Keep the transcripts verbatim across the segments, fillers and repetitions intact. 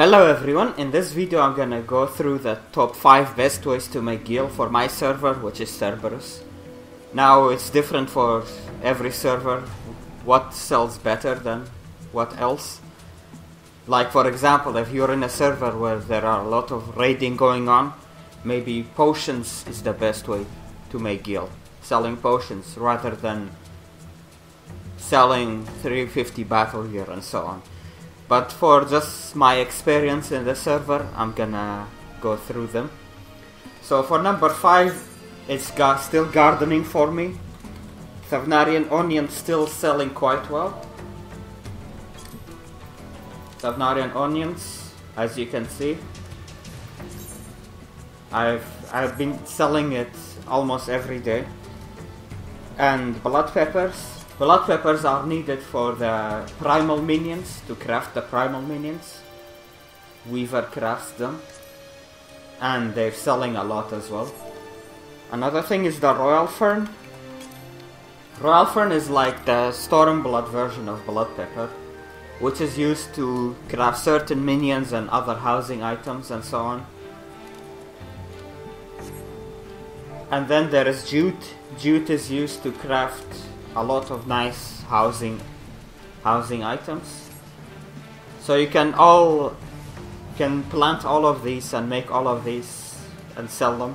Hello everyone, in this video I'm gonna go through the top five best ways to make gil for my server, which is Cerberus. Now it's different for every server, what sells better than what else. Like for example, if you're in a server where there are a lot of raiding going on, maybe potions is the best way to make gil. Selling potions rather than selling three fifty battle gear and so on. But for just my experience in the server, I'm gonna go through them. So for number five, it's ga still gardening for me. Thavnairian onions still selling quite well. Thavnairian onions, as you can see, I've I've been selling it almost every day. And blood peppers. Blood peppers are needed for the primal minions, to craft the primal minions. Weaver crafts them. And they're selling a lot as well. Another thing is the Royal Fern. Royal Fern is like the Stormblood version of Blood Pepper, which is used to craft certain minions and other housing items and so on. And then there is Jute. Jute is used to craft a lot of nice housing housing items, so you can all can plant all of these and make all of these and sell them.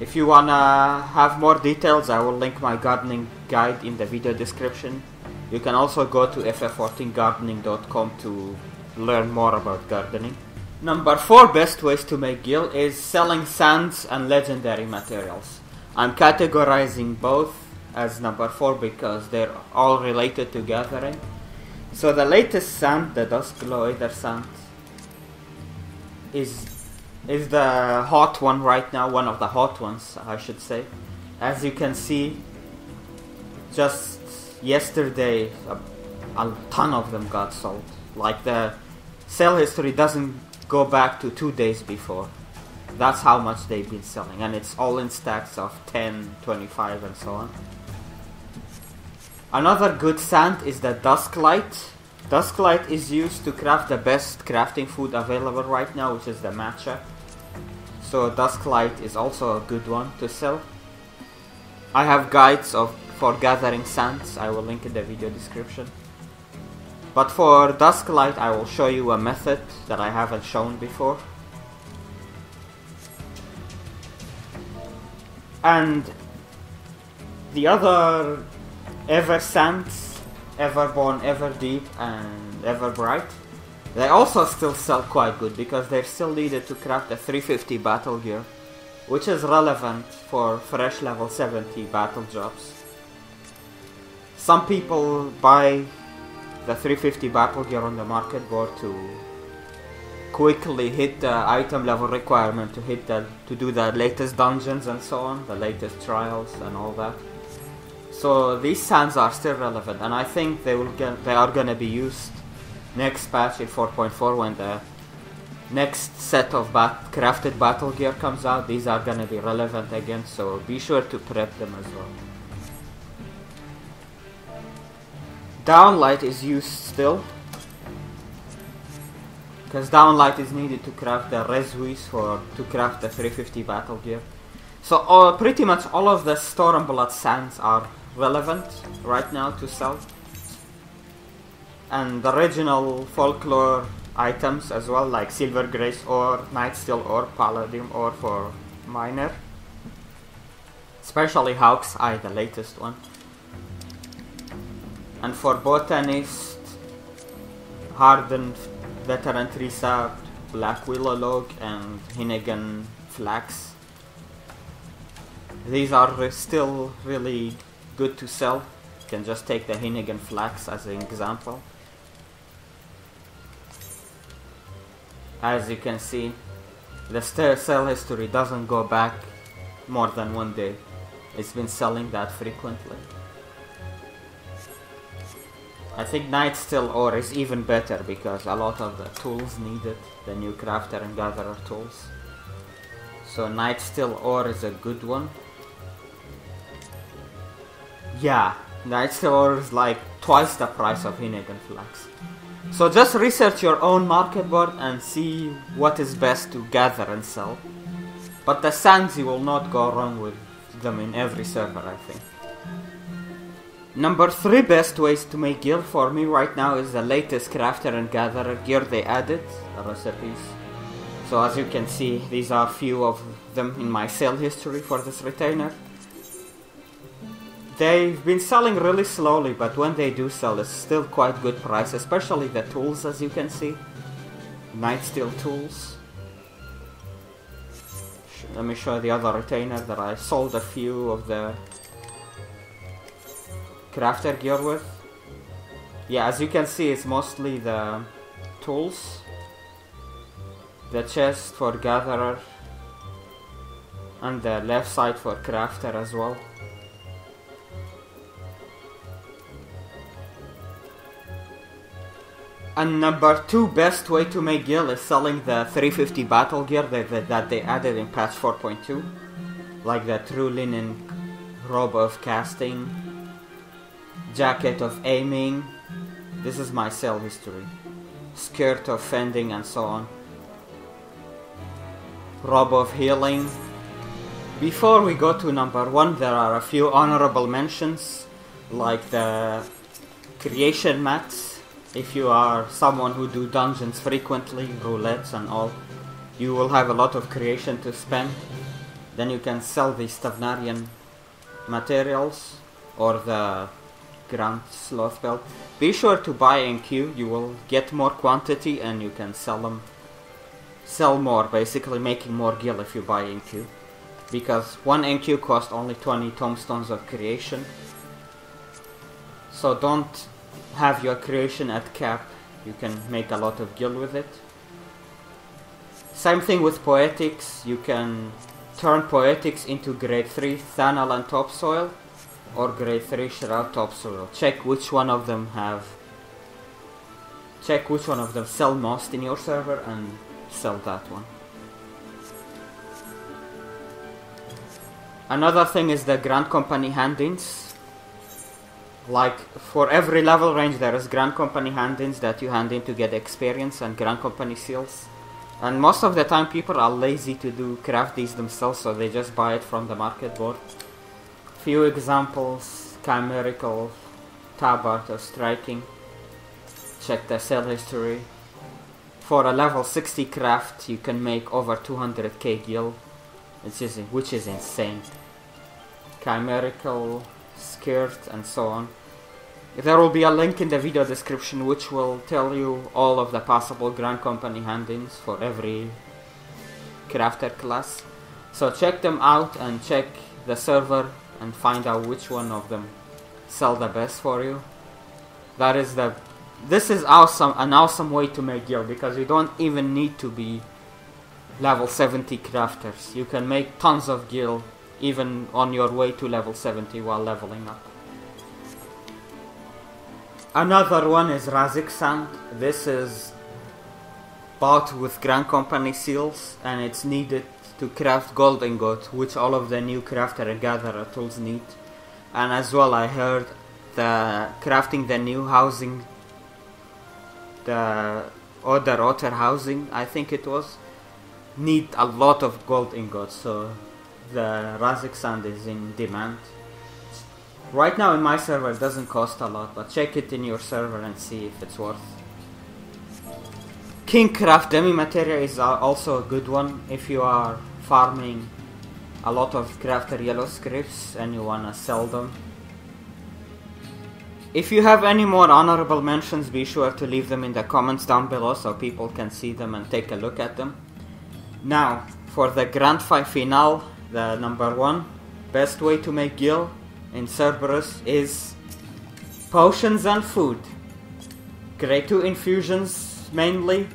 If you wanna have more details, I will link my gardening guide in the video description. You can also go to f f fourteen gardening dot com to learn more about gardening. Number four best ways to make gil is selling sands and legendary materials. I'm categorizing both as number four because they're all related to gathering. So the latest sand, the Dusklight sand, is is the hot one right now, one of the hot ones I should say. As you can see, just yesterday a, a ton of them got sold. Like the sale history doesn't go back to two days before. That's how much they've been selling, and it's all in stacks of ten, twenty-five and so on. Another good sand is the Dusklight. Dusklight is used to craft the best crafting food available right now, which is the matcha. So Dusklight is also a good one to sell. I have guides of for gathering sands, I will link in the video description. But for Dusklight I will show you a method that I haven't shown before. And the other Ever sands, Everborn, Ever Deep, and Everbright, they also still sell quite good because they're still needed to craft the three fifty battle gear, which is relevant for fresh level seventy battle jobs. Some people buy the three fifty battle gear on the market board to quickly hit the item level requirement to hit the to do the latest dungeons and so on, the latest trials and all that. So these sands are still relevant, and I think they will get, they are going to be used next patch in four point four when the next set of bat crafted battle gear comes out. These are going to be relevant again, so be sure to prep them as well. Dawnlight is used still, because Dawnlight is needed to craft the resuis for to craft the three fifty battle gear. So uh, pretty much all of the Stormblood sands are relevant right now to sell, and the original folklore items as well, like silver grace ore, night steel ore, palladium ore for miner, especially hawk's eye, the latest one. And for botanist, hardened veteran trisard, black willow log, and Hinnegan flax. These are still really good to sell. You can just take the Hinnegan flax as an example. As you can see, the sale history doesn't go back more than one day. It's been selling that frequently. I think Nightsteel Ore is even better because a lot of the tools needed, the new crafter and gatherer tools. So Nightsteel Ore is a good one. Yeah, Nightsteel Ore is like twice the price of Hinnegan Flux. So just research your own market board and see what is best to gather and sell. But the sands, you will not go wrong with them in every server, I think. Number three best ways to make gear for me right now is the latest crafter and gatherer gear they added, the recipes. So as you can see, these are few of them in my sale history for this retainer. They've been selling really slowly, but when they do sell, it's still quite good price, especially the tools, as you can see. Nightsteel tools. Let me show the other retainer that I sold a few of the crafter gear with. Yeah, as you can see, it's mostly the tools. The chest for gatherer. And the left side for crafter as well. And number two best way to make gear is selling the three fifty battle gear that, that, that they added in patch four point two. Like the true linen robe of casting, jacket of aiming, this is my sale history, skirt of fending and so on, robe of healing. Before we go to number one, there are a few honorable mentions like the creation mats. If you are someone who do dungeons frequently, roulettes and all, you will have a lot of creation to spend. Then you can sell these Thavnairian materials or the Grand Sloth Belt. Be sure to buy in queue, you will get more quantity and you can sell them. Sell more, basically making more gil if you buy in queue. Because one N Q costs only twenty tombstones of creation. So don't have your creation at cap, you can make a lot of guild with it. Same thing with poetics, you can turn poetics into grade three Thanal and Topsoil or grade three Shroud Topsoil. Check which one of them have check which one of them sell most in your server and sell that one. Another thing is the Grand Company hand-ins. Like, for every level range there is Grand Company hand-ins that you hand in to get experience and Grand Company seals. And most of the time people are lazy to do craft these themselves, so they just buy it from the market board. Few examples, chimerical, tabard or striking. Check the sale history. For a level sixty craft you can make over two hundred K gil, which is insane. Chimerical, skirt and so on. There will be a link in the video description which will tell you all of the possible Grand Company hand-ins for every crafter class. So check them out and check the server and find out which one of them sell the best for you. That is the this is awesome an awesome way to make gear, because you don't even need to be level seventy crafters. You can make tons of gear even on your way to level seventy while leveling up. Another one is Raziqsand. This is bought with Grand Company seals and it's needed to craft gold ingot, which all of the new crafter and gatherer tools need. And as well, I heard the crafting the new housing, the Oder Otter housing, I think it was, need a lot of gold ingots, so the Raziqsand is in demand. Right now in my server it doesn't cost a lot, but check it in your server and see if it's worth. Kingcraft demi-material is also a good one if you are farming a lot of crafter yellow scripts and you wanna sell them. If you have any more honorable mentions, be sure to leave them in the comments down below so people can see them and take a look at them. Now for the Grand Fight Finale, the number one best way to make gil in Cerberus is potions and food. Grade two infusions mainly.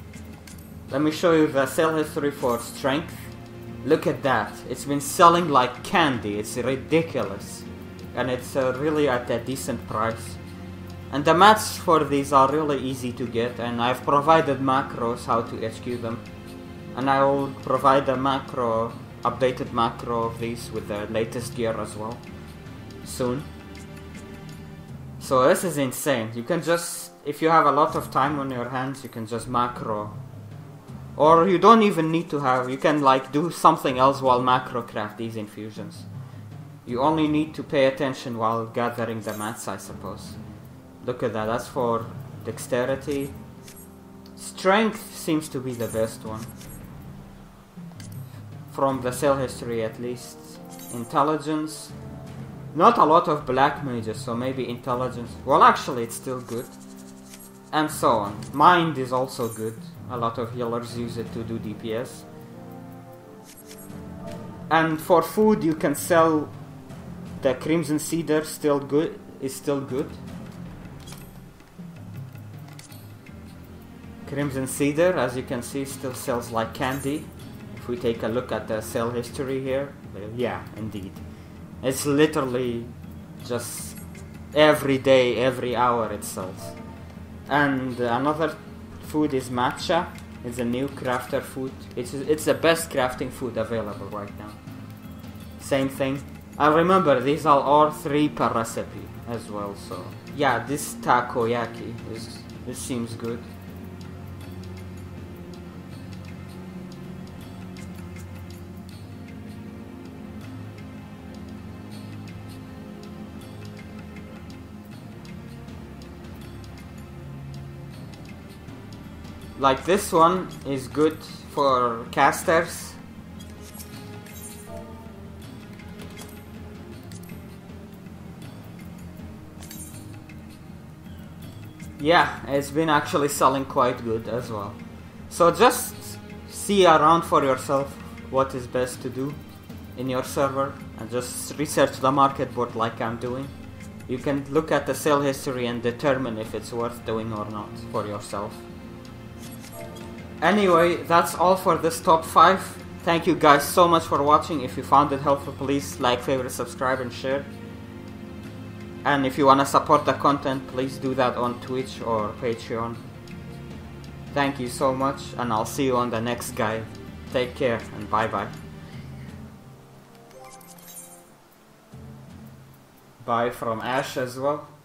Let me show you the sale history for strength. Look at that, it's been selling like candy, it's ridiculous. And it's uh, really at a decent price. And the mats for these are really easy to get, and I've provided macros how to H Q them. And I will provide a macro, updated macro of these with the latest gear as well soon. So this is insane. You can just if you have a lot of time on your hands, you can just macro. Or you don't even need to have, you can like do something else while macro craft these infusions. You only need to pay attention while gathering the mats, I suppose. Look at that, that's for dexterity. Strength seems to be the best one. From the sale history at least. Intelligence. Not a lot of black mages, so maybe intelligence. Well, actually it's still good. And so on. Mind is also good. A lot of healers use it to do D P S. And for food you can sell the Crimson Cedar, still good is still good. Crimson Cedar, as you can see, still sells like candy. If we take a look at the sale history here, yeah, indeed. It's literally just every day, every hour it sells. And another food is matcha. It's a new crafter food. It's, it's the best crafting food available right now. Same thing. And remember, these are all three per recipe as well, so... Yeah, this takoyaki, is, this seems good. Like this one is good for casters. Yeah, it's been actually selling quite good as well. So just see around for yourself what is best to do in your server and just research the market board like I'm doing. You can look at the sale history and determine if it's worth doing or not for yourself. Anyway, that's all for this top five. Thank you guys so much for watching. If you found it helpful, please like, favorite, subscribe and share. And if you want to support the content, please do that on Twitch or Patreon. Thank you so much and I'll see you on the next guide. Take care and bye bye. Bye from Ash as well.